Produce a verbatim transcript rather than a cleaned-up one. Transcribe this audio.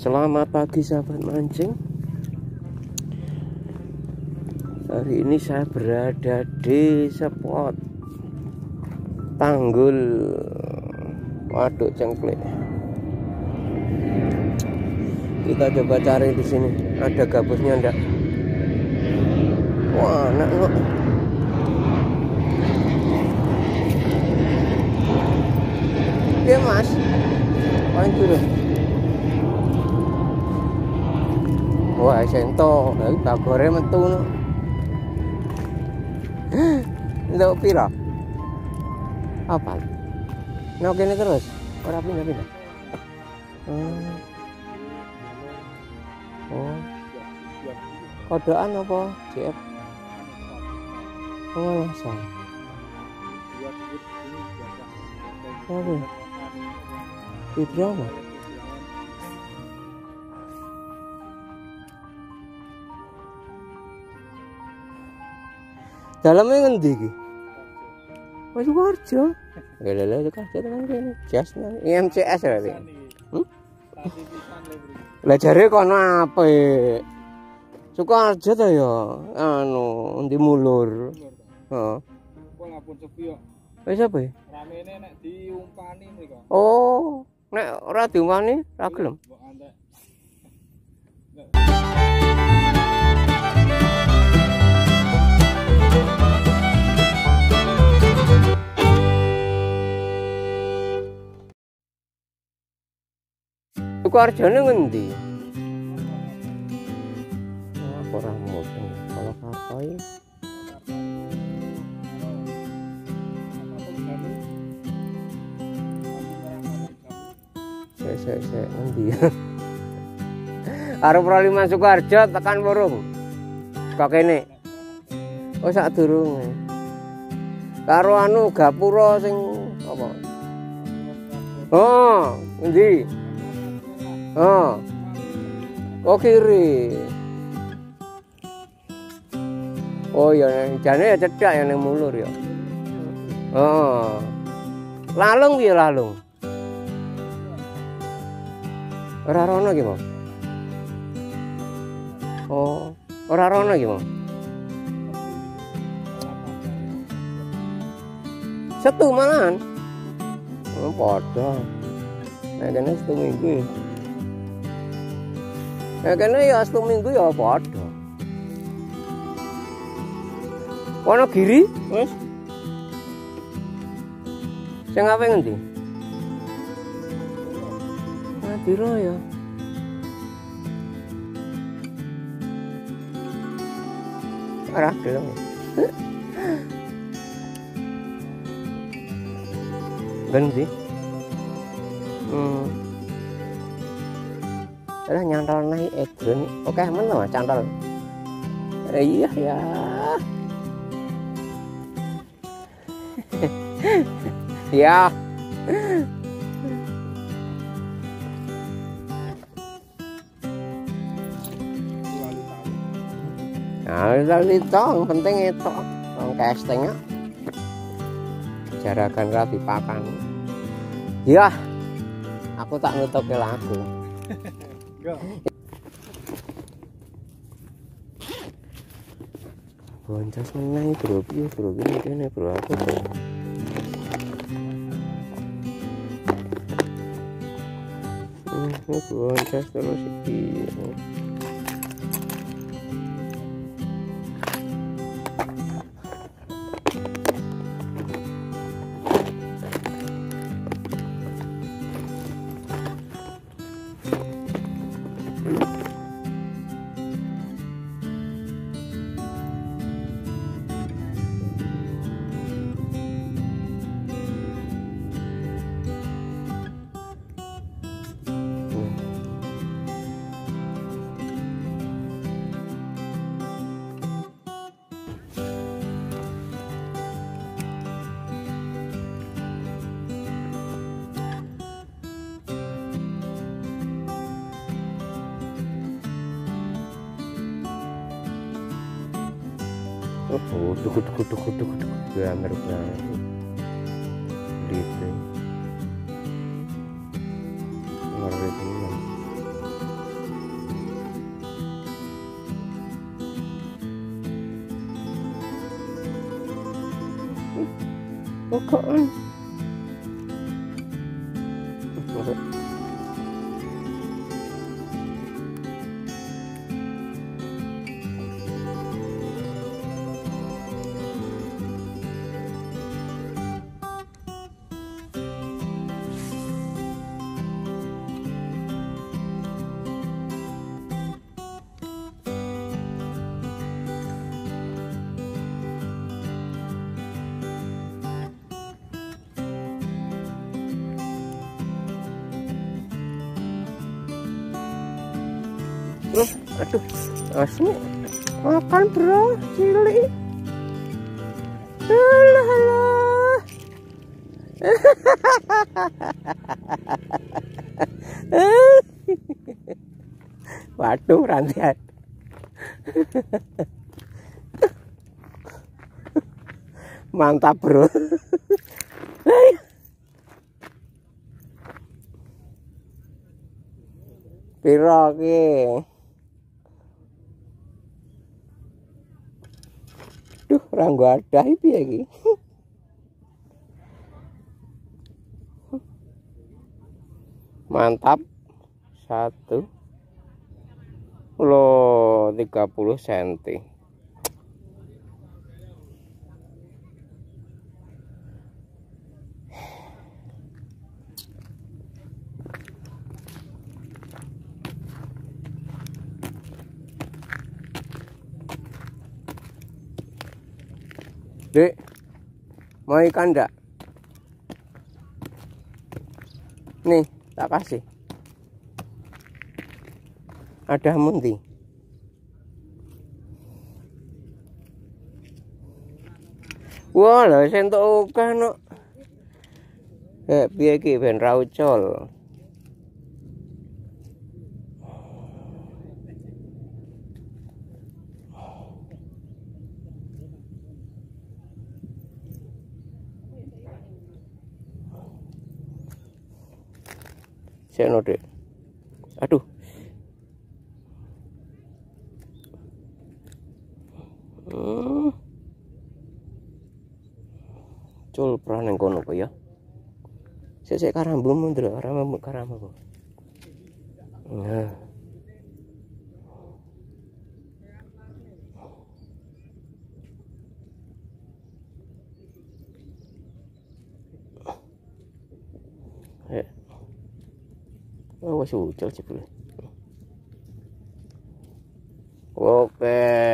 Selamat pagi sahabat mancing. Hari ini saya berada di spot tanggul waduk cengklik. Kita coba cari di sini, ada gabusnya enggak? Wah, enak kok. Oke mas, lanjut deh. Wah, sentok, lagi bagore metu no. Ndok pira? Apa? Nang kene terus, ora pindah-pindah. Hmm. Oh. Kodokan apa? J F. Oh, langsung. Oh. Video mah. Dalamnya ngendi iki? Wis warjo. Lha iki kaset nang kene. Jasna I M C S berarti. Hm? Lah jare kono apik. Sukoharjo ta ya anu endi mulur. Heeh. Kok ngapun sepi kok. Wis apa ya? Ramene nek diumpani mriko. Oh, nek ora diumpani ra gelem. Sukoharjo ngendi? Apa ora mudeng kalau kapoi? Sek sek sek ngendi? Arep proliman Sukoharjo tekan Wurung. Kok kene. Oh sak durunge. Karo anu Gapura sing apa? Oh, ngendi? Oh, oh kiri. Oh ya, jane ya cedak ya nang mulur ya. Oh, lalung piye lalung? Ora rono iki, Pak. Oh, ora rono iki, Pak. Setu malahan. Oh, padha. Nek kene setu minggu. Ya kene ya satu minggu ya padha. Kono giri wis. Sing ape ngendi? Madura ya. Ora gelem. Ngendi? Hmm. Lah nyantol naik edron, oke men to cantol. Iya ya. Ya. Nah, lali tong penting itu, tong castingnya. Jarakan rapi pakan. Iya. Aku tak nutupi lagu. Boncos menang bro, bro, bro, ini bro, aku bro. Ini boncos terus ini. Oh, duk duk duk duk duk duk gambar banget. Gitu. Nomor itu. kok. Bro, aduh, asli makan bro, cilik. Halo, halo. Waduh, rantian. Mantap bro. Piro ki. Duh, ranggo ada piye iki? Mantap. Satu. Loh, tiga puluh sentimeter. Dek, mau ikan enggak? Nih, tak kasih. Ada munti. Wah, lho sentok uga nok. Kayak piye iki ben ra ucul. Node. Aduh. Hmm. Cul peran yang kono kok ya. Sesek karambul mundur, karambul karambul. Nah. Eh. Oh, masih ucil sih boleh. Oke.